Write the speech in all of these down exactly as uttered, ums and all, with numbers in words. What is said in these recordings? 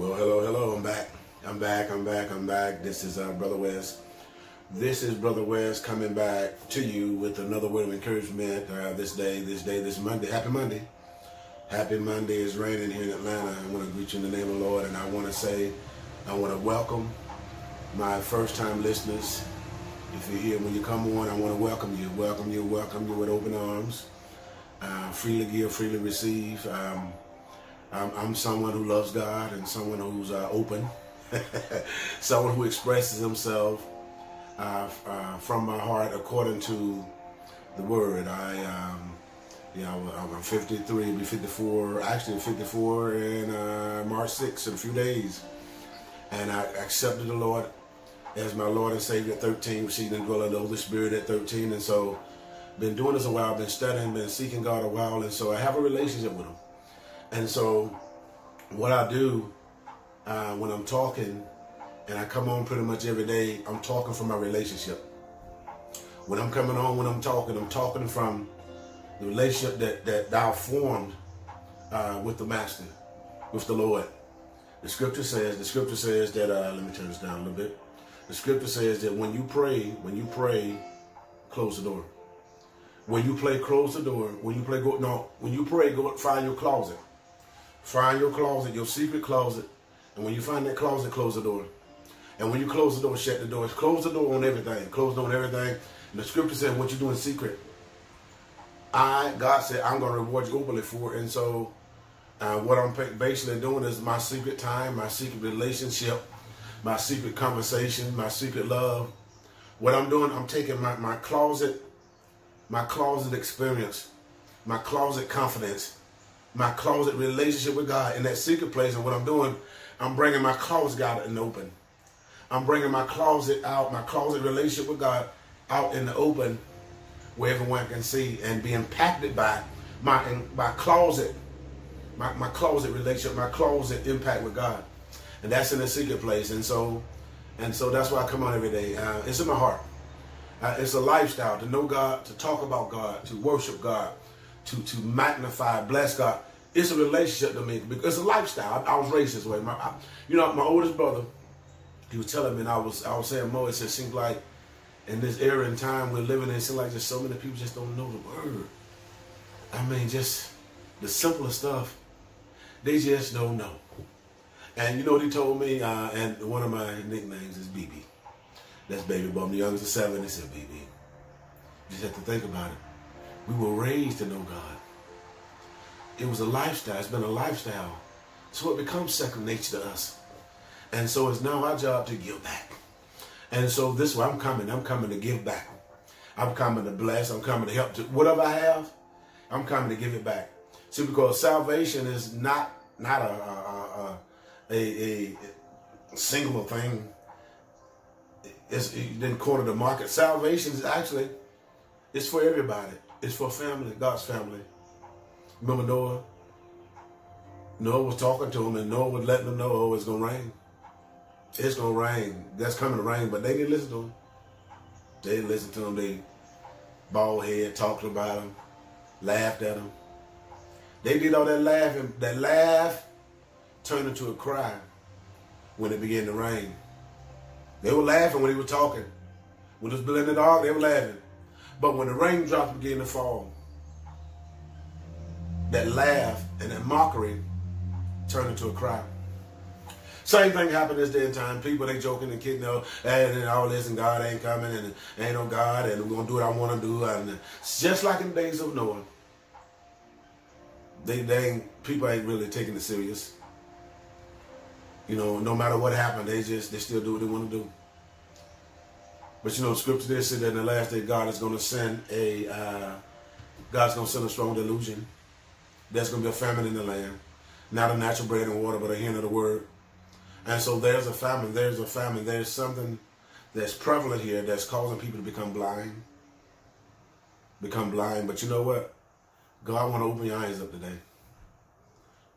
Well, hello, hello, I'm back. I'm back, I'm back, I'm back. This is uh, Brother West. This is Brother West coming back to you with another word of encouragement uh, this day, this day, this Monday. Happy Monday. Happy Monday. It's raining here in Atlanta. I want to greet you in the name of the Lord, and I want to say, I want to welcome my first-time listeners. If you're here, when you come on, I want to welcome you, welcome you, welcome you with open arms. Uh, freely give, freely receive. Um, I'm, I'm someone who loves God and someone who's uh, open, someone who expresses himself uh, uh, from my heart according to the Word. I, um, you know, I'm fifty-three, be fifty-four, actually fifty-four in uh, March sixth in a few days, and I accepted the Lord as my Lord and Savior at thirteen, receiving the dwelling of the Holy Spirit at thirteen, and so been doing this a while, been studying, been seeking God a while, and so I have a relationship with Him. And so what I do uh, when I'm talking, and I come on pretty much every day, I'm talking from my relationship. When I'm coming on, when I'm talking, I'm talking from the relationship that, that thou formed uh, with the Master, with the Lord. The scripture says, the scripture says that, uh, let me turn this down a little bit. The scripture says that when you pray, when you pray, close the door. When you pray, close the door. When you pray, go, no, when you pray, go find your closet. Find your closet, your secret closet. And when you find that closet, close the door. And when you close the door, shut the door. Close the door on everything. Close the door on everything. And the scripture said, what you do in secret, I, God said, I'm going to reward you openly for it. And so uh, what I'm basically doing is my secret time, my secret relationship, my secret conversation, my secret love. What I'm doing, I'm taking my, my closet, my closet experience, my closet confidence, my closet relationship with God in that secret place. And what I'm doing, I'm bringing my closet out in the open. I'm bringing my closet out, my closet relationship with God out in the open where everyone can see and be impacted by my, my closet, my, my closet relationship, my closet impact with God. And that's in the secret place. And so, and so that's why I come on every day. Uh, it's in my heart. Uh, it's a lifestyle to know God, to talk about God, to worship God, to, to magnify, bless God. It's a relationship to me. It's a lifestyle. I, I was raised this way. My, I, you know, my oldest brother, he was telling me, and I was, I was saying, Mo, it seems like in this era and time we're living in, it seems like just so many people just don't know the Word. I mean, just the simplest stuff, they just don't know. And you know what he told me? Uh, and one of my nicknames is B B. That's Baby Boy. I'm the youngest of seven. They said, B B, you just have to think about it. We were raised to know God. It was a lifestyle. It's been a lifestyle. So it becomes second nature to us. And so it's now our job to give back. And so this way I'm coming. I'm coming to give back. I'm coming to bless. I'm coming to help. To, whatever I have, I'm coming to give it back. See, because salvation is not, not a, a, a, a, a singular thing. It's, you didn't corner the market. Salvation is actually, it's for everybody. It's for family, God's family. Remember Noah? Noah was talking to him, and Noah was letting them know, oh, it's going to rain. It's going to rain. That's coming to rain, but they didn't listen to him. They didn't listen to him. They bald head, talked about him, laughed at him. They did all that laughing. That laugh turned into a cry when it began to rain. They were laughing when he was talking. When it was building the dog, they were laughing. But when the raindrops began to fall, that laugh and that mockery turned into a cry. Same thing happened this day and time. People, they joking and kidding, and, and all this, and God ain't coming, and ain't no God, and we're going to do what I want to do. And just like in the days of Noah, they, they ain't, people ain't really taking it serious. You know, no matter what happened, they just, they still do what they want to do. But you know, the scripture there said that in the last day, God is going to send a, uh, God's going to send a strong delusion. There's going to be a famine in the land. Not a natural bread and water, but a hint of the word. And so there's a famine, there's a famine. There's something that's prevalent here that's causing people to become blind. Become blind. But you know what? God wants to open your eyes up today.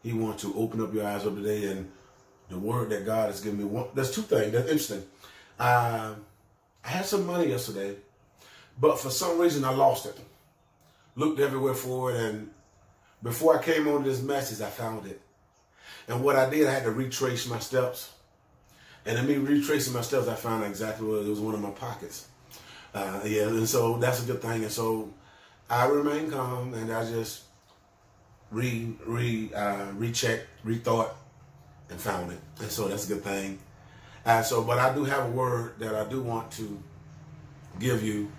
He wants to open up your eyes up today. And the word that God has given me, there's two things that's interesting. Uh, I had some money yesterday, but for some reason I lost it. Looked everywhere for it, and before I came on to this message, I found it. And what I did, I had to retrace my steps. And in me retracing my steps, I found exactly what it was, one of my pockets. Uh, yeah, and so that's a good thing. And so I remain calm, and I just re re uh, rechecked, rethought, and found it. And so that's a good thing. Uh, so, but I do have a word that I do want to give you.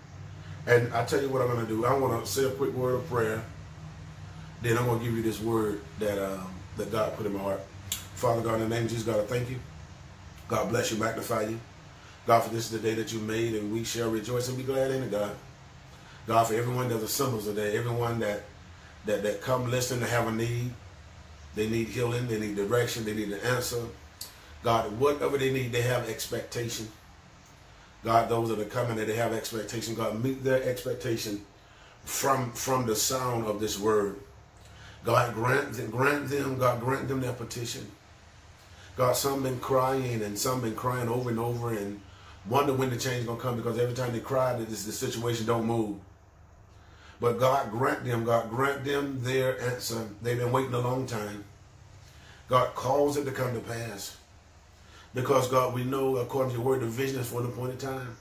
And I'll tell you what I'm going to do. I want to say a quick word of prayer. Then I'm going to give you this word that um, that God put in my heart. Father God, in the name of Jesus, God, I thank you. God bless you, magnify you. God, for this is the day that you made, and we shall rejoice and be glad in it, God. God, for everyone that assembles today, everyone that, that, that come listen to have a need, they need healing, they need direction, they need an answer. God, whatever they need, they have expectation. God, those that are coming, that they have expectation. God, meet their expectation from, from the sound of this word. God, grant them, grant them, God, grant them their petition. God, some been crying, and some been crying over and over, and wonder when the change is going to come, because every time they cry, the, the situation don't move. But God, grant them, God, grant them their answer. They've been waiting a long time. God, calls it to come to pass. Because, God, we know, according to your word, the vision is for an appointed time.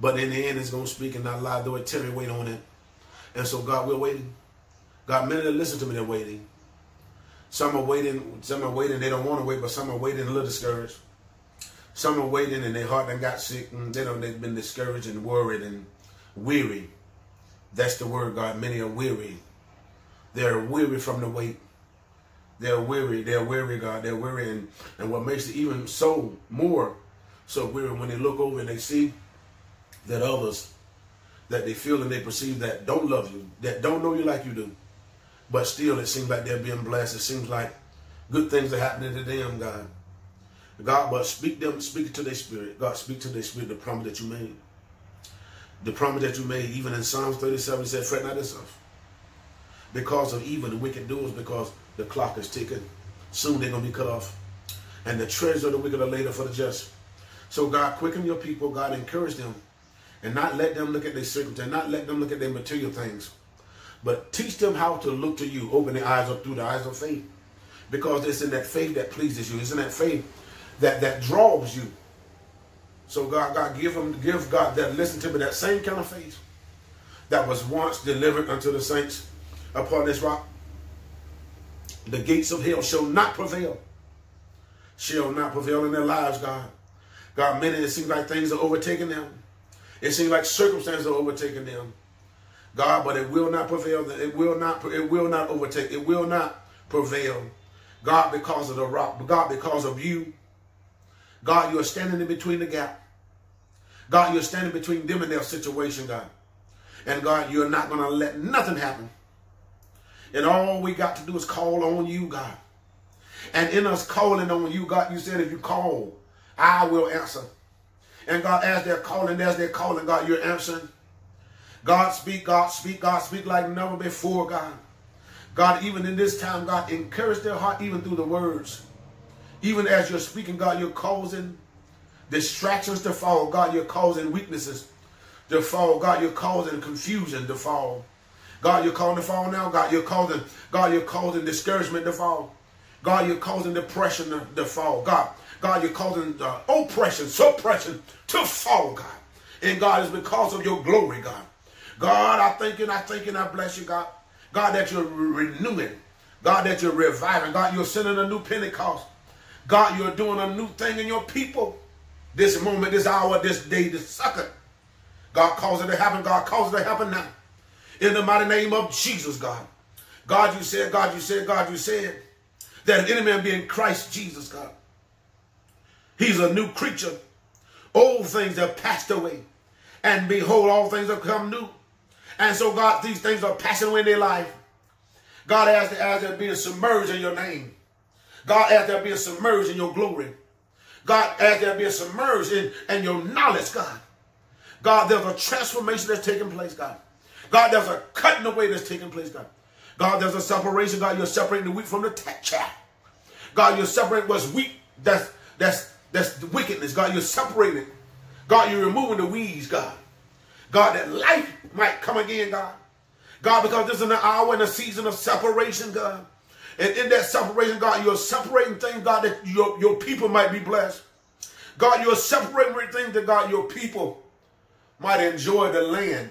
But in the end, it's going to speak and not lie, though it tell me wait on it. And so, God, we're waiting. God, many that listen to me, they're waiting. Some are waiting. Some are waiting. They don't want to wait, but some are waiting a little discouraged. Some are waiting, and their heart done got sick. And they don't, they've been discouraged and worried and weary. That's the word, God. Many are weary. They're weary from the wait. They're weary, they're weary, God, they're weary, and, and what makes it even so more so weary when they look over and they see that others that they feel and they perceive that don't love you, that don't know you like you do, but still it seems like they're being blessed. It seems like good things are happening to them, God. God, but speak them, speak to their spirit. God, speak to their spirit the promise that you made. The promise that you made, even in Psalms thirty-seven, it said, fret not yourself. Because of evil, the wicked doers, because the clock is ticking. Soon they're going to be cut off. And the treasure of the wicked are laid up for the just. So God, quicken your people. God, encourage them. And not let them look at their circumstances. Not let them look at their material things. But teach them how to look to you. Open their eyes up through the eyes of faith. Because it's in that faith that pleases you. It's in that faith that, that draws you. So God, God, give them, give God that, listen to me, that same kind of faith that was once delivered unto the saints upon this rock. The gates of hell shall not prevail. Shall not prevail in their lives, God. God, many, it seems like things are overtaking them. It seems like circumstances are overtaking them. God, but it will not prevail. It will not, it will not overtake. It will not prevail. God, because of the rock. God, because of you. God, you're standing in between the gap. God, you're standing between them and their situation, God. And God, you're not going to let nothing happen. And all we got to do is call on you, God. And in us calling on you, God, you said, if you call, I will answer. And God, as they're calling, as they're calling, God, you're answering. God, speak, God, speak, God, speak like never before, God. God, even in this time, God, encourage their heart even through the words. Even as you're speaking, God, you're causing distractions to fall. God, you're causing weaknesses to fall. God, you're causing confusion to fall. God, you're causing to fall now. God, you're causing, God, you're causing discouragement to fall. God, you're causing depression to, to fall. God, God, you're causing uh, oppression, suppression to fall, God. And God, it's because of your glory, God. God, I thank you, and I thank you, and I bless you, God. God, that you're renewing. God, that you're reviving. God, you're sending a new Pentecost. God, you're doing a new thing in your people. This moment, this hour, this day, this second. God, cause it to happen. God, cause it to happen now. In the mighty name of Jesus, God. God, you said, God, you said, God, you said that if any man be in Christ Jesus, God, he's a new creature. Old things have passed away. And behold, all things have come new. And so, God, these things are passing away in their life. God, as they're being submerged in your name. God, as they're being submerged in your glory. God, as they're being submerged in, in your knowledge, God. God, there's a transformation that's taking place, God. God, there's a cutting away that's taking place, God. God, there's a separation. God, you're separating the weak from the child. God, you're separating what's weak. That's, that's, that's the wickedness. God, you're separating. God, you're removing the weeds, God. God, that life might come again, God. God, because this is an hour and a season of separation, God. And in that separation, God, you're separating things, God, that your, your people might be blessed. God, you're separating things that, God, your people might enjoy the land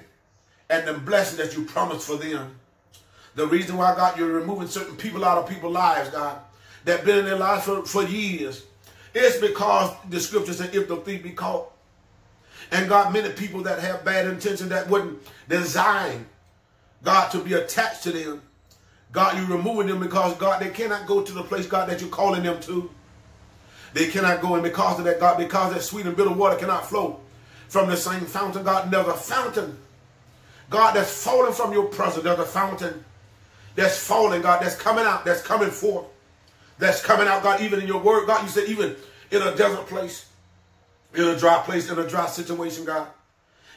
and the blessing that you promised for them. The reason why, God, you're removing certain people out of people's lives, God, that have been in their lives for, for years, it's because the scriptures say, if the thief be caught. And God, many people that have bad intention that wouldn't design God to be attached to them, God, you're removing them because, God, they cannot go to the place, God, that you're calling them to. They cannot go, and because of that, God, because that sweet and bitter water cannot flow from the same fountain, God, there's a fountain, God, that's falling from your presence. There's a fountain that's falling, God, that's coming out, that's coming forth, that's coming out, God, even in your word, God, you said even in a desert place, in a dry place, in a dry situation, God.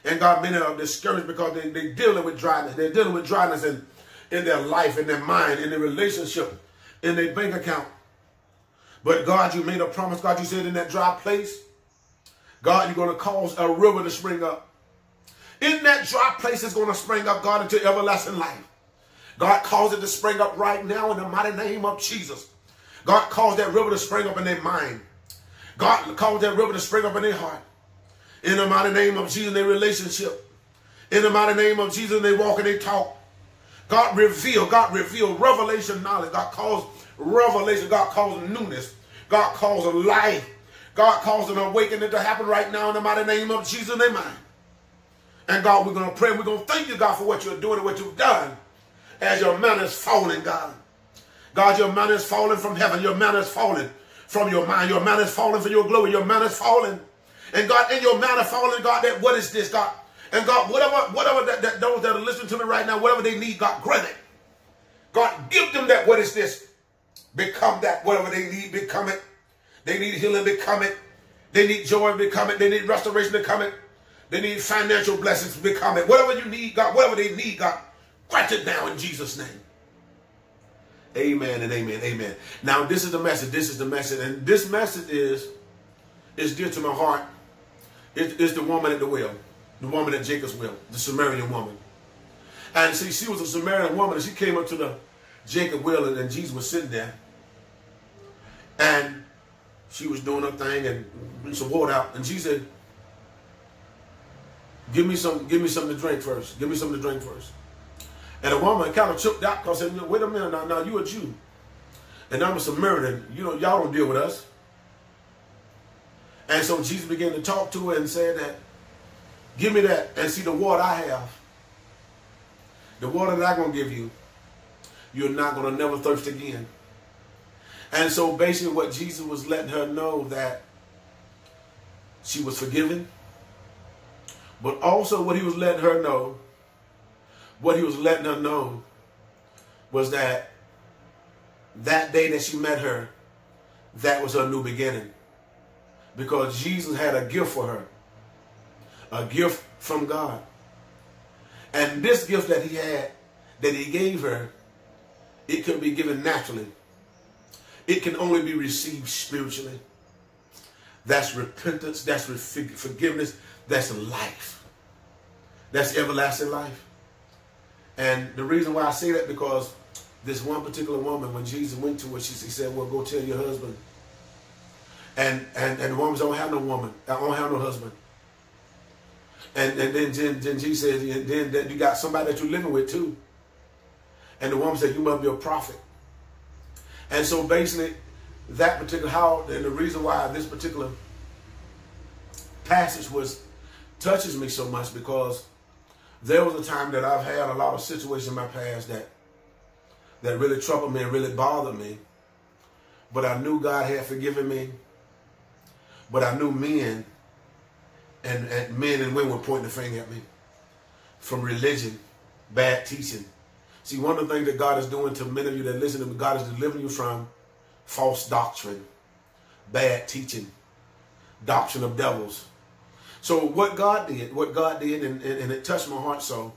And God, many are discouraged because they, they're dealing with dryness. They're dealing with dryness in, in their life, in their mind, in their relationship, in their bank account. But God, you made a promise. God, you said in that dry place, God, you're going to cause a river to spring up. In that dry place, it's going to spring up, God, into everlasting life. God, cause it to spring up right now in the mighty name of Jesus. God, cause that river to spring up in their mind. God, cause that river to spring up in their heart. In the mighty name of Jesus, in their relationship. In the mighty name of Jesus, they walk and they talk. God, reveal. God, reveal revelation knowledge. God, cause revelation. God, cause newness. God, cause a life. God, cause an awakening to happen right now in the mighty name of Jesus in their mind. And God, we're going to pray. We're going to thank you, God, for what you're doing and what you've done as your manna is falling, God. God, your manna is falling from heaven. Your manna is falling from your mind. Your manna is falling from your glory. Your manna is falling. And God, in your manna falling, God, that what is this, God? And God, whatever, whatever that, that those that are listening to me right now, whatever they need, God, grant it. God, give them that what is this. Become that. Whatever they need, become it. They need healing, become it. They need joy, become it. They need restoration, become it. They need financial blessings, become it. Whatever you need, God, whatever they need, God, grant it now in Jesus' name. Amen and amen, amen. Now, this is the message. This is the message. And this message is, is dear to my heart. It, it's the woman at the well, the woman at Jacob's well, the Samaritan woman. And see, she was a Samaritan woman, and she came up to the Jacob well, and, and Jesus was sitting there. And she was doing her thing and bring some water out. And she said, give me some, give me something to drink first. Give me something to drink first. And the woman kind of choked out because said, wait a minute, now, now you a Jew. And I'm a Samaritan. You know, y'all don't deal with us. And so Jesus began to talk to her and said that, give me that and see the water I have. The water that I'm going to give you, you're not going to never thirst again. And so basically what Jesus was letting her know that she was forgiven, but also what he was letting her know, what he was letting her know was that that day that she met her, that was her new beginning. Because Jesus had a gift for her, a gift from God. And this gift that he had, that he gave her, it couldn't be given naturally. It can only be received spiritually. That's repentance, that's forgiveness, that's life. That's everlasting life. And the reason why I say that because this one particular woman, when Jesus went to her, she said, well, go tell your husband. And, and, and the woman said, I don't have no woman. I don't have no husband. And, and then, then, then Jesus said, and then that you got somebody that you're living with too. And the woman said, you must be a prophet. And so basically, that particular how, and the reason why this particular passage was touches me so much because there was a time that I've had a lot of situations in my past that, that really troubled me and really bothered me. But I knew God had forgiven me. But I knew men and, and men and women were pointing the finger at me from religion, bad teaching. See, one of the things that God is doing to many of you that listen to me, God is delivering you from false doctrine, bad teaching, doctrine of devils. So what God did, what God did, and, and, and it touched my heart so.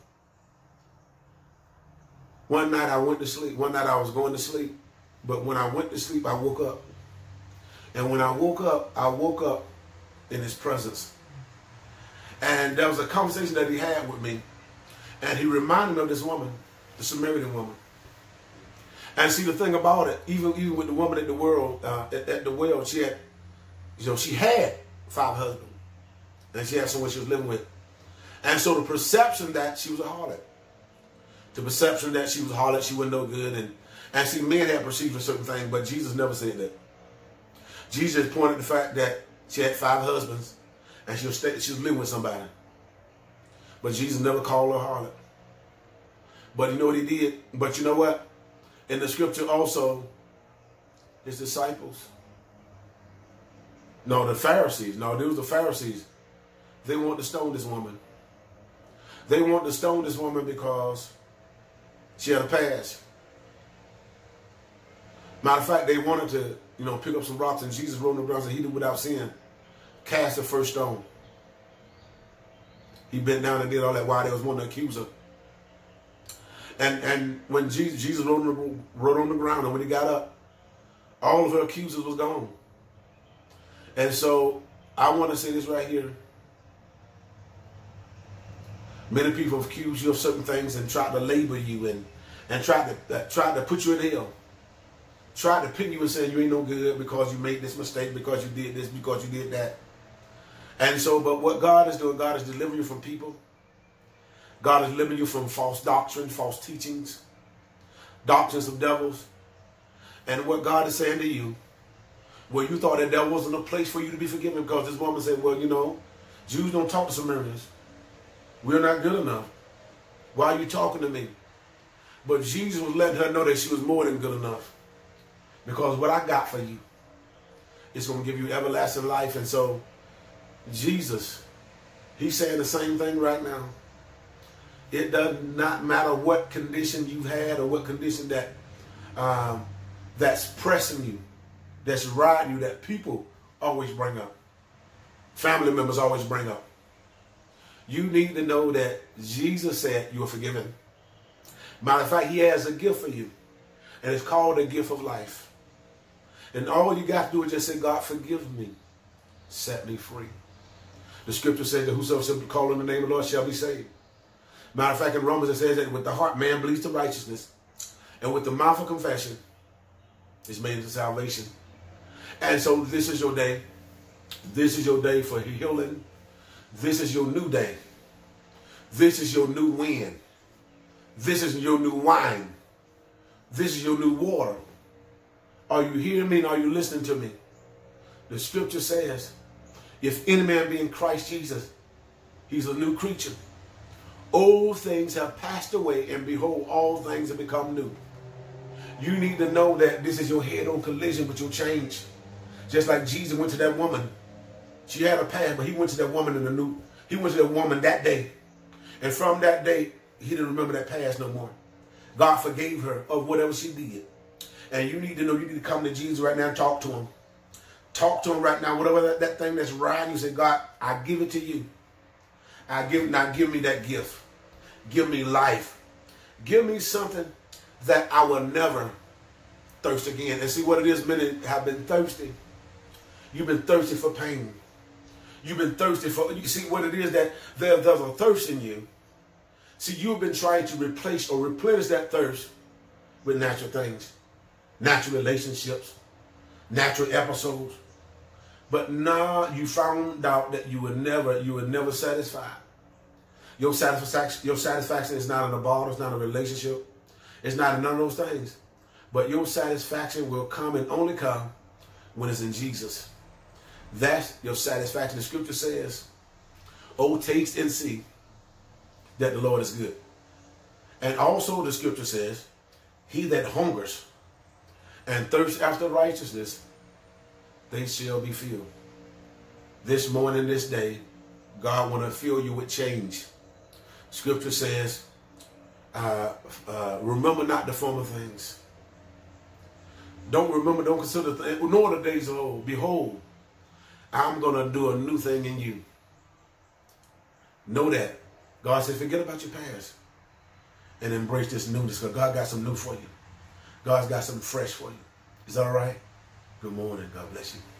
One night I went to sleep. One night I was going to sleep. But when I went to sleep, I woke up. And when I woke up, I woke up in his presence. And there was a conversation that he had with me. And he reminded me of this woman, the Samaritan woman. And see, the thing about it, even even with the woman at the world, uh, at, at the well, she had, you know, she had five husbands, and she had someone she was living with, and so the perception that she was a harlot, the perception that she was a harlot, she wasn't no good, and and see, men had perceived a certain thing, but Jesus never said that. Jesus pointed the fact that she had five husbands, and she was stay, she was living with somebody, but Jesus never called her a harlot. But you know what he did? But you know what? In the scripture also, his disciples, no, the Pharisees, no, it was the Pharisees. They want to stone this woman. They want to stone this woman because she had a past. Matter of fact, they wanted to, you know, pick up some rocks, and Jesus rolled on the ground and said, he did without sin, cast the first stone. He bent down and did all that while there was one to accuse her. And, and when Jesus, Jesus rode on, the, rode on the ground, and when he got up, all of her accusers was gone. And so I want to say this right here. Many people accuse you of certain things and try to label you and, and try to, uh, try to put you in hell. Try to pin you and say you ain't no good because you made this mistake, because you did this, because you did that. And so, but what God is doing, God is delivering you from people. God is delivering you from false doctrine, false teachings, doctrines of devils. And what God is saying to you, well, you thought that there wasn't a place for you to be forgiven because this woman said, well, you know, Jews don't talk to Samaritans. We're not good enough. Why are you talking to me? But Jesus was letting her know that she was more than good enough, because what I got for you is going to give you everlasting life. And so Jesus, he's saying the same thing right now. It does not matter what condition you've had or what condition that um, that's pressing you, that's riding you, that people always bring up. Family members always bring up. You need to know that Jesus said you are forgiven. Matter of fact, he has a gift for you, and it's called the gift of life. And all you got to do is just say, God, forgive me. Set me free. The scripture says that whosoever shall call on the name of the Lord shall be saved. Matter of fact, in Romans, it says that with the heart, man believes to righteousness, and with the mouth of confession is made into salvation. And so this is your day. This is your day for healing. This is your new day. This is your new wind. This is your new wine. This is your new water. Are you hearing me and are you listening to me? The scripture says, if any man be in Christ Jesus, he's a new creature. Old things have passed away, and behold, all things have become new. You need to know that this is your head-on collision, but you'll change. Just like Jesus went to that woman. She had a past, but he went to that woman in the new. He went to that woman that day. And from that day, he didn't remember that past no more. God forgave her of whatever she did. And you need to know, you need to come to Jesus right now and talk to him. Talk to him right now. Whatever that, that thing that's riding, you say, God, I give it to you. I give, now give me that gift. Give me life. Give me something that I will never thirst again. And see what it is, many have been thirsty. You've been thirsty for pain. You've been thirsty for, you see what it is, that there, there's a thirst in you. See, you've been trying to replace or replenish that thirst with natural things, natural relationships, natural episodes. But now you found out that you were never, you were never satisfied. Your satisfaction, your satisfaction is not in a bottle, it's not in a relationship, it's not in none of those things. But your satisfaction will come and only come when it's in Jesus. That's your satisfaction. The scripture says, "Oh, taste and see that the Lord is good." And also the scripture says, "He that hungers and thirsts after righteousness, they shall be filled." This morning, this day, God want to fill you with change. Scripture says, uh, uh, remember not the former things. Don't remember, don't consider, th nor the days of old. Behold, I'm going to do a new thing in you. Know that. God says, forget about your past and embrace this newness, because God got some new for you. God's got something fresh for you. Is that all right? Good morning. God bless you.